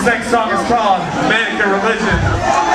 This next song is called Mannequin Religion.